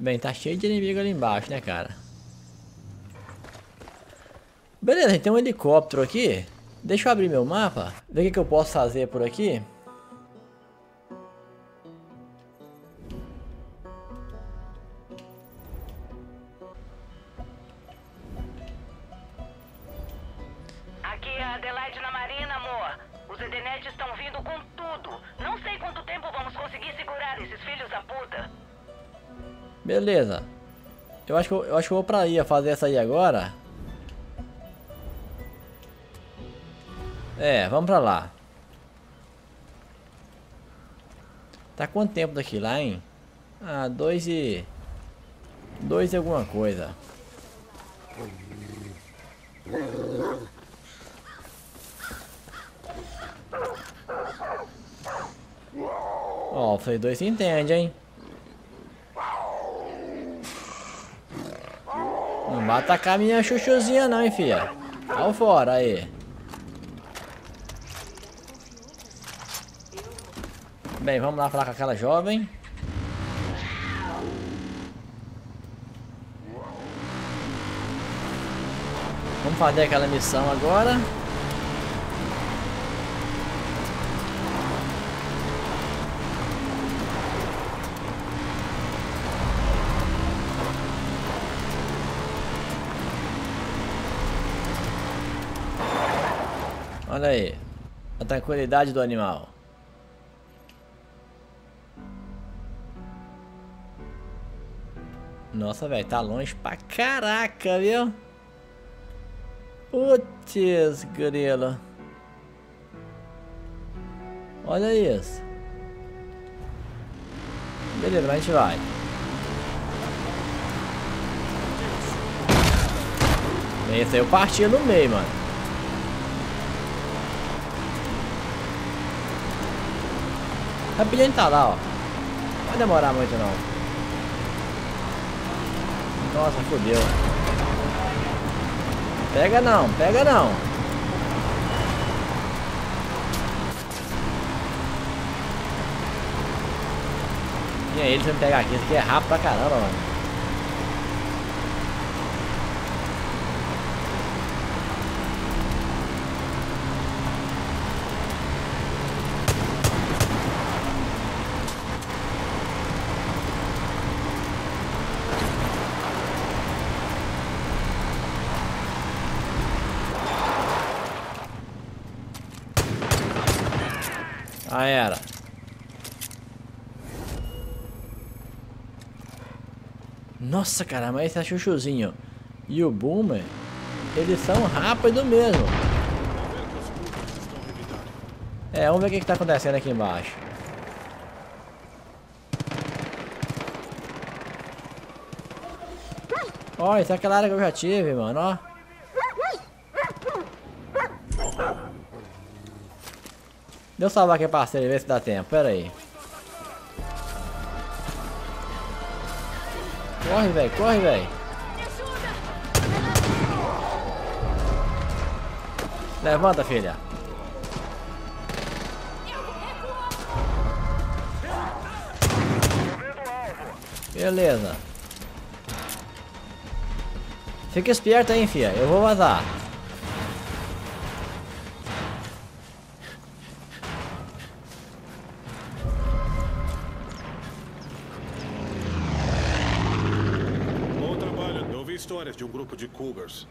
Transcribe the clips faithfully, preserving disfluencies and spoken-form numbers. Bem, tá cheio de inimigo ali embaixo, né, cara? Beleza, a gente tem um helicóptero aqui. Deixa eu abrir meu mapa, ver o que, que eu posso fazer por aqui. Aqui é a Adelaide na Marina, amor. Os Edenetes estão vindo com tudo. Não sei quanto tempo vamos conseguir segurar esses filhos da puta. Beleza. Eu acho que eu, eu, acho que eu vou pra aí fazer essa aí agora. É, vamos pra lá. Tá quanto tempo daqui lá, hein? Ah, dois e... Dois e alguma coisa. Ó, vocês dois se entendem, hein? Não vai atacar minha chuchuzinha não, hein, filha? Ao fora, aí. Bem, vamos lá falar com aquela jovem. Vamos fazer aquela missão agora. Olha aí, a tranquilidade do animal. Nossa, velho, tá longe pra caraca, viu? Putz, grilo. Olha isso. Beleza, a gente vai. Esse aí eu parti no meio, mano. Rapidinho a gente tá lá, ó. Não vai demorar muito, não. Nossa, fodeu. Pega não, pega não. E aí, se eu pegar aqui, isso aqui é rápido pra caramba, mano. Ah, era. Nossa, cara, mas esse é chuchuzinho e o Boomer, eles são rápidos mesmo. É, vamos ver o que, que tá acontecendo aqui embaixo. Ó, oh, isso é aquela área que eu já tive, mano, ó. Deixa eu salvar aqui a parceira e ver se dá tempo, pera aí. Corre, velho, corre, velho. Levanta, filha. Beleza. Fica esperto aí, filha, eu vou vazar. Histórias de um grupo de cougars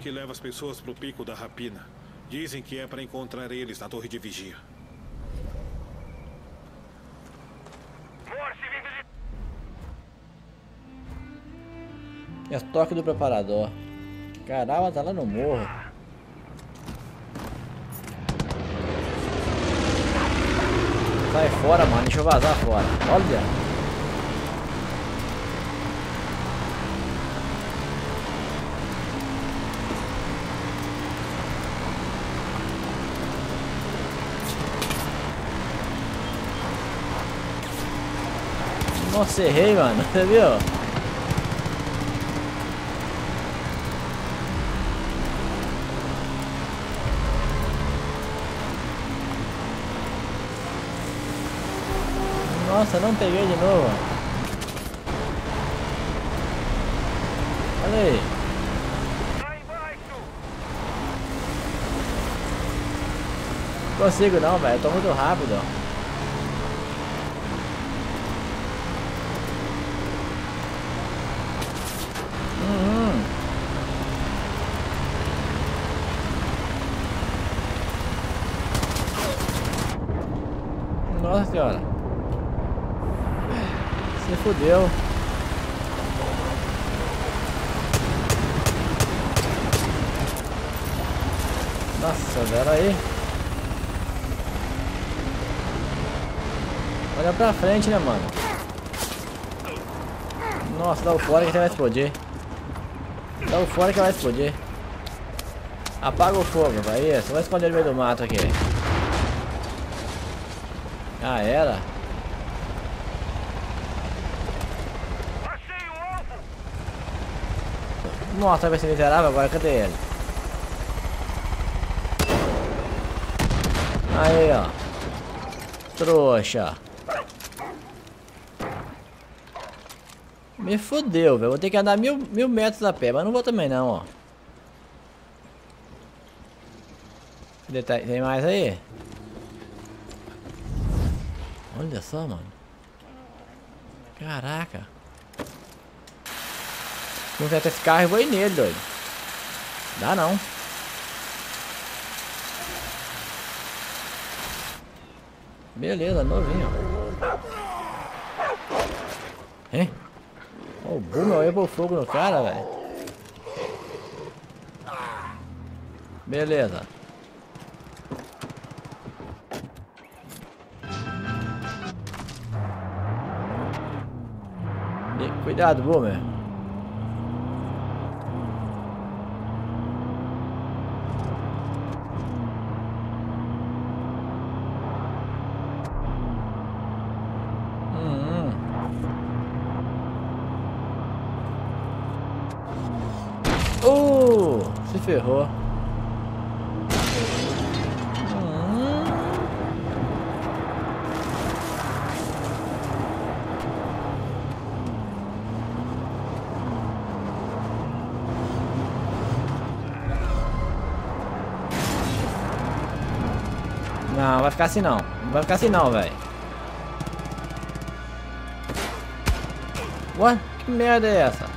que leva as pessoas pro pico da rapina. Dizem que é para encontrar eles na torre de vigia. É toque do preparador. Caramba, tá lá no morro. Sai fora, mano. Deixa eu vazar fora. Olha. Nossa, errei, mano, você viu? Nossa, não peguei de novo. Olha aí. Lá embaixo. Não consigo não, velho. Eu tô muito rápido. Uhum. Nossa senhora. Se fodeu. Nossa, velho, aí. Olha pra frente, né, mano? Nossa, dá o fora que vai explodir. Dá o fora que vai explodir. Apaga o fogo, vai. Isso, vai esconder no meio do mato aqui. Ah, era? Achei o ovo! Nossa, vai ser miserável agora, cadê ele? Aí, ó. Trouxa. Me fodeu, velho. Vou ter que andar mil, mil metros a pé, mas não vou também não, ó. Tem mais aí? Olha só, mano. Caraca. Se não tiver esse carro, eu vou ir nele, doido. Dá não. Beleza, novinho. Hein? O Boomer levou fogo no cara, velho. Beleza. E, cuidado, Boomer. Ferrou. Hum. Não, vai ficar assim não. Vai ficar assim não, velho. What? Que merda é essa?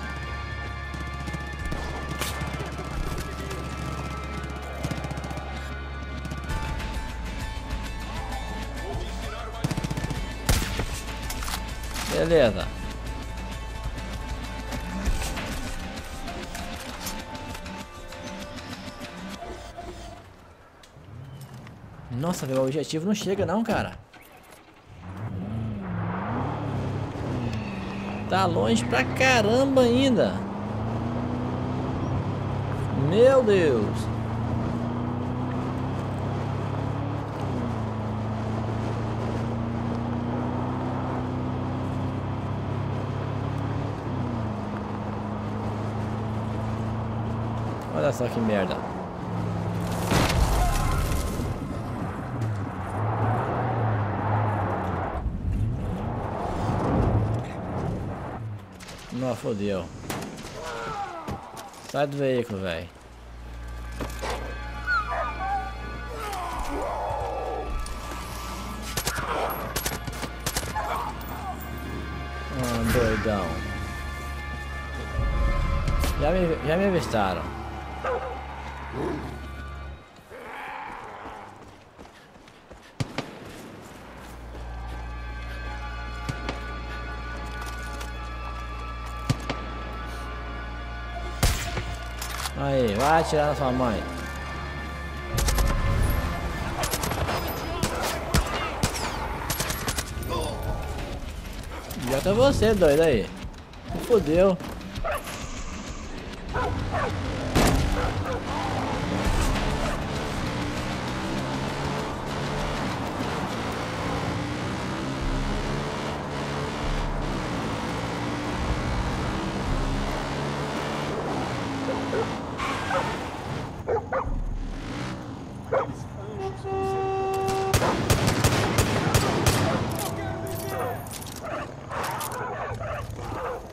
Beleza. Nossa, meu objetivo não chega não, cara. Tá longe pra caramba ainda. Meu Deus. Olha só que merda. Nossa, fodeu. Sai do veículo, velho. Ah, doidão. Já me, já me avistaram. Aí, vai atirar na sua mãe. Já tá você, doido, aí. Se fodeu.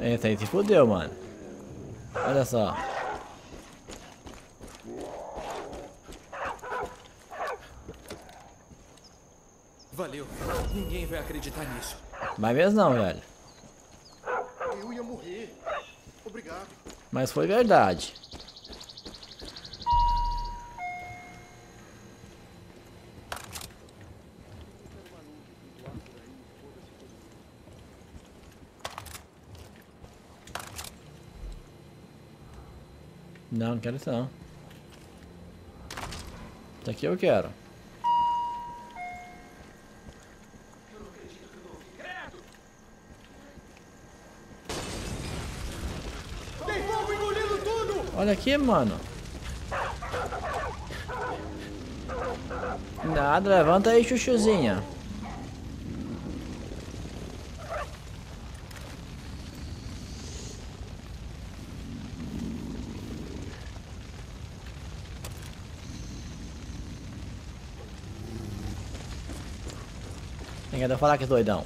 Eita, aí se fodeu, mano. Olha só. Valeu. Ninguém vai acreditar nisso. Mas mesmo não, velho. Eu ia morrer. Obrigado. Mas foi verdade. Não, não quero isso não. Isso aqui eu quero. Tem fogo engolindo tudo! Olha aqui, mano. Nada, levanta aí, chuchuzinha. Não dá pra falar que é doidão.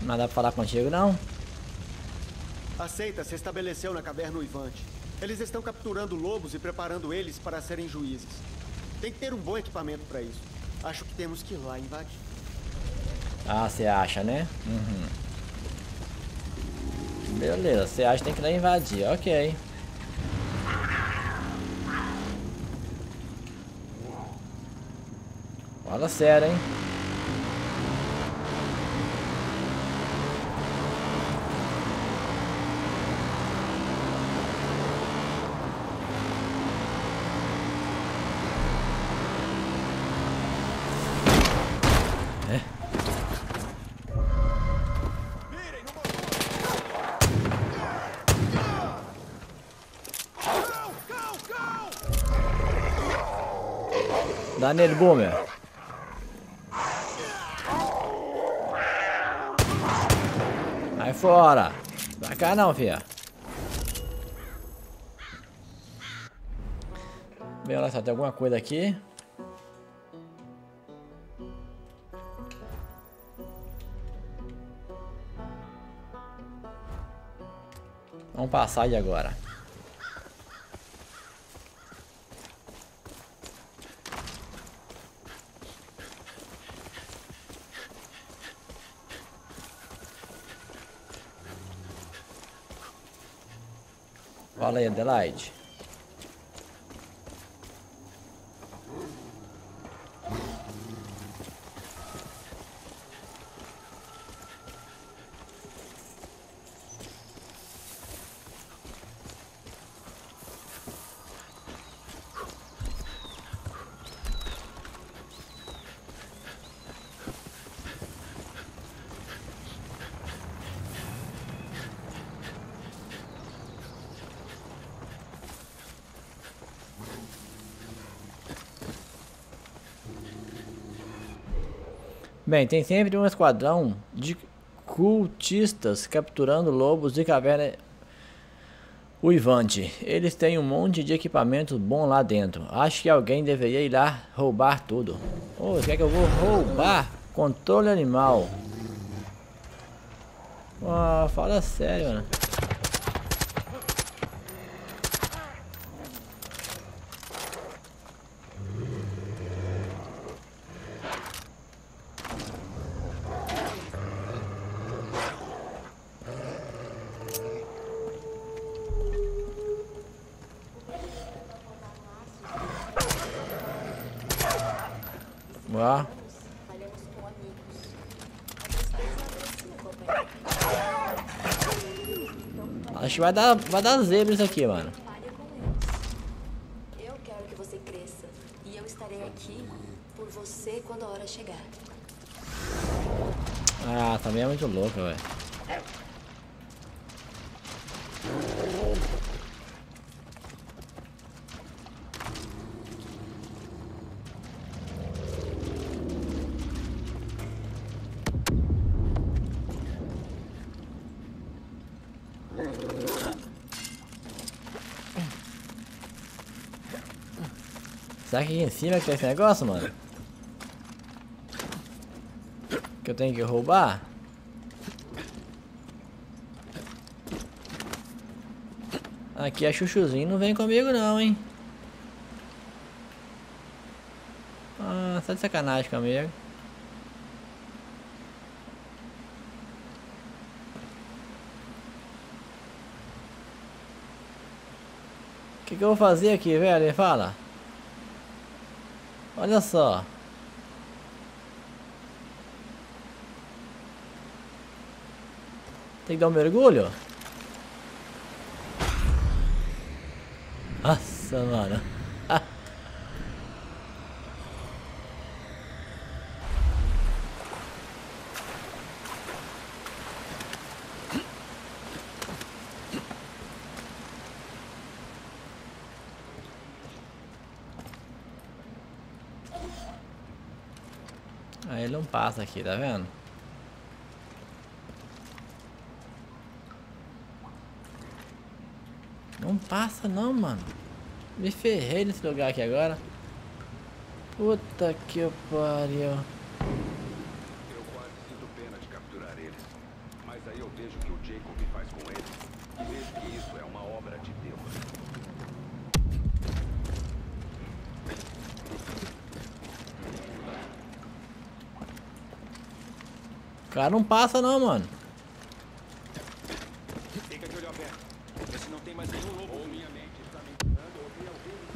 Não dá pra falar contigo, não? A seita se estabeleceu na Caverna Uivante. Eles estão capturando lobos e preparando eles para serem juízes. Tem que ter um bom equipamento para isso. Acho que temos que ir lá invadir. Ah, você acha, né? Uhum. Beleza, você acha que tem que ir lá invadir, ok. Fala sério, hein? É? Dá nele, Boomer. Fora! Pra cá não, fia. Bem, olha só, tem alguma coisa aqui. Vamos passar aí agora. Fala aí, Adelaide. Bem, tem sempre um esquadrão de cultistas capturando lobos de Caverna Uivante. Eles têm um monte de equipamento bom lá dentro. Acho que alguém deveria ir lá roubar tudo. Oh, o que é que eu vou roubar? Controle animal. Oh, fala sério, né? Lá. Acho que vai dar, vai dar zebra isso aqui, mano. Eu quero que você cresça e eu estarei aqui por você quando a hora chegar. Ah, também é muito louca, velho. Será que aqui em cima é que tem esse negócio, mano? Que eu tenho que roubar? Aqui a chuchuzinho não vem comigo não, hein. Ah, tá de sacanagem comigo. O que que eu vou fazer aqui, velho? Fala. Olha só. Tem que dar um mergulho? Nossa, mano. Aí ele não passa aqui, tá vendo? Não passa não, mano. Me ferrei nesse lugar aqui agora. Puta que pariu. Eu quase sinto pena de capturar eles. Mas aí eu vejo o que o Jacob faz com eles. E vejo que isso é uma obra de Deus. O cara não passa não, mano.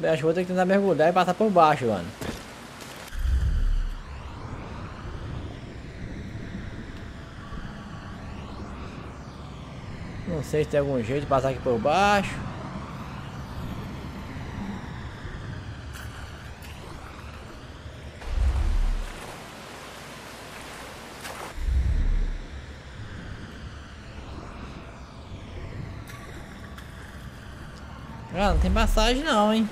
Acho que vou ter que tentar mergulhar e passar por baixo, mano. Não sei se tem algum jeito de passar aqui por baixo. Ah, não tem passagem não, hein.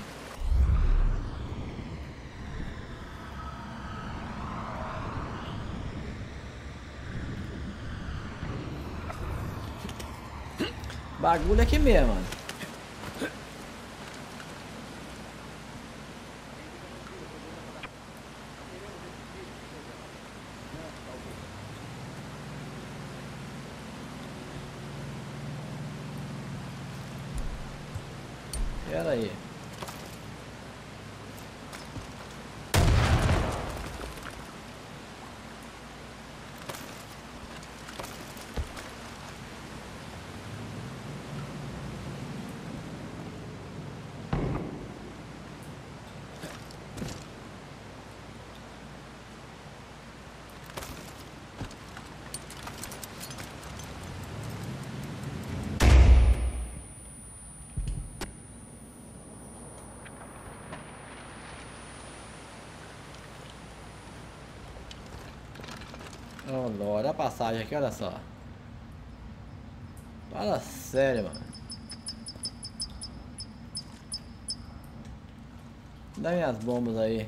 Bagulho aqui mesmo, mano. Pera aí. Olha a passagem aqui, olha só. Fala sério, mano. Dá minhas bombas aí.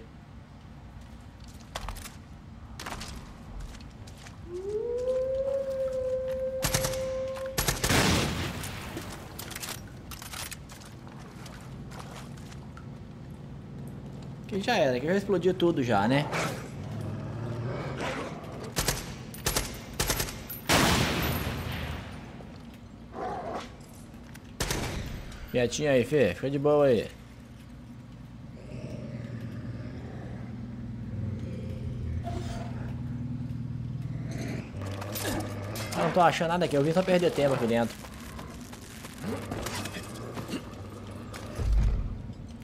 Que já era, que já explodiu tudo já, né? Quietinho aí, Fê. Fica de boa aí. Eu não tô achando nada aqui. Eu vim só perder tempo aqui dentro.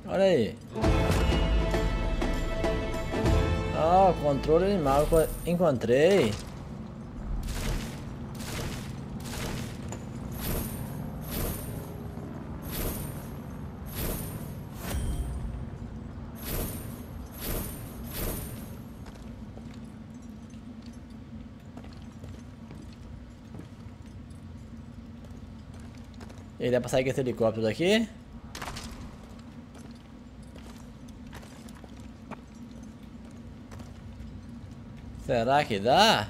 Olha aí. Ah, oh, controle animal. Encontrei. Ele dá pra sair com esse helicóptero daqui. Será que dá?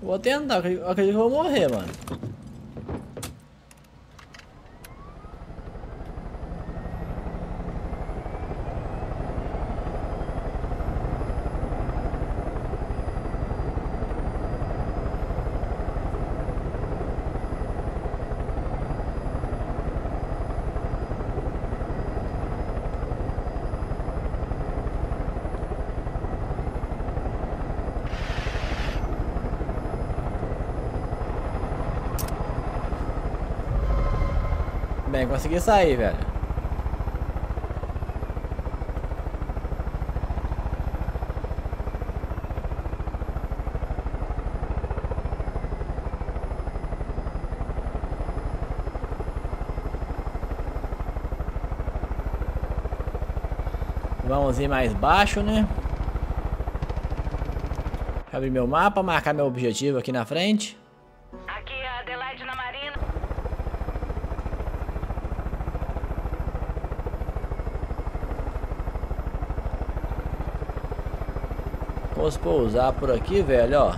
Vou tentar, eu acredito que eu vou morrer, mano. Bem, consegui sair, velho. Vamos ir mais baixo, né? Abrir meu mapa, marcar meu objetivo aqui na frente. Aqui é a Adelaide na Marina. Posso pousar por aqui, velho, ó.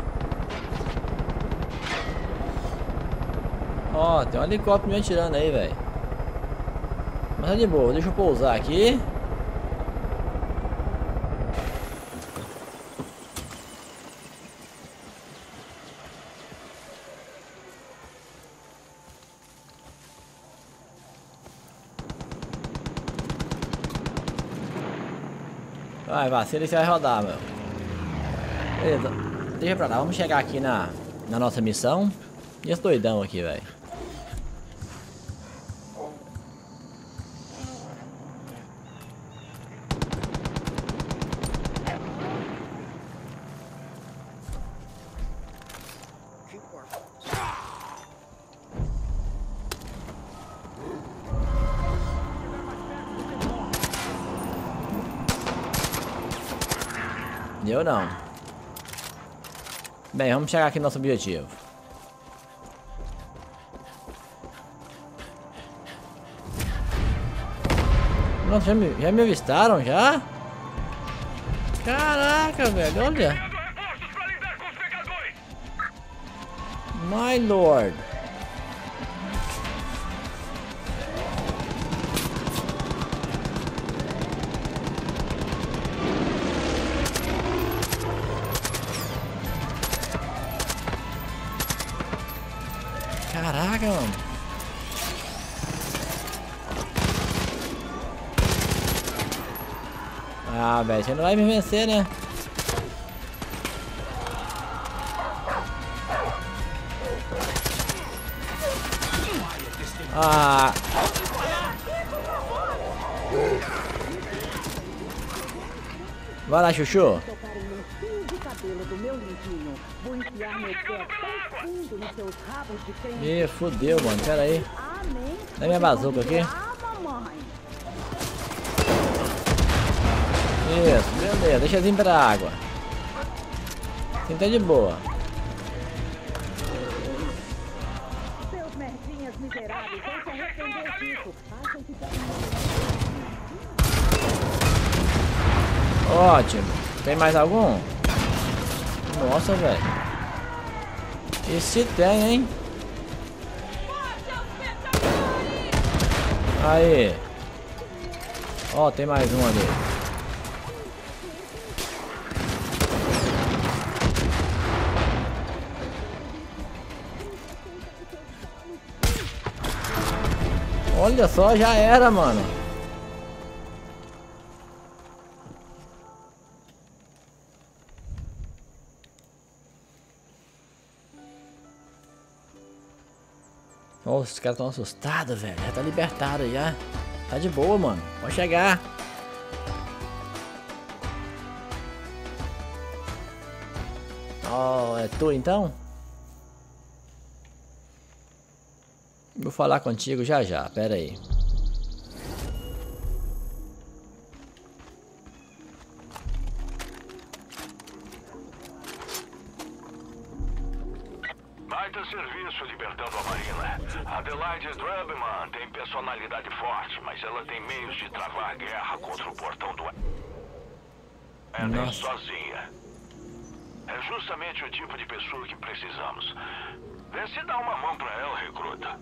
Ó, tem um helicóptero me atirando aí, velho. Mas tá de boa, deixa eu pousar aqui. Vai, vacila e você vai rodar, meu. Beleza, deixa pra lá. Vamos chegar aqui na, na nossa missão. E esse doidão aqui, velho. Eu não. Bem, vamos chegar aqui no nosso objetivo. Nossa, já me, já me avistaram, já? Caraca, velho, olha. My lord. Caraca, mano. Ah, velho, você não vai me vencer, né? Ah. Vai lá, chuchu. Ih, fodeu, mano. Pera aí. Dá minha bazuca aqui. Isso, beleza. Deixa eu vir pra água. Assim tá de boa. Seus merdinhas miseráveis vão se arrepender disso. Acham que tá. Ótimo. Tem mais algum? Nossa, velho. Esse tem, hein? Aí. Ó, tem mais um ali. Olha só, já era, mano. Nossa, os caras estão assustados, velho. Já tá libertado já. Tá de boa, mano. Pode chegar. Ó, oh, é tu então? Vou falar contigo já já. Pera aí. Serviço libertando a Marina. Adelaide Drebman tem personalidade forte, mas ela tem meios de travar guerra contra o portão do Éden sozinha. É justamente o tipo de pessoa que precisamos. Vê se dá uma mão pra ela, recruta.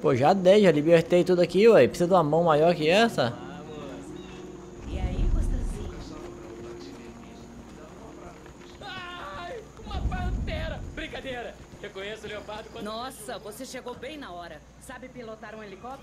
Pô, já dei, já libertei tudo aqui, ué. Precisa de uma mão maior que essa? Nossa, você chegou bem na hora. Sabe pilotar um helicóptero?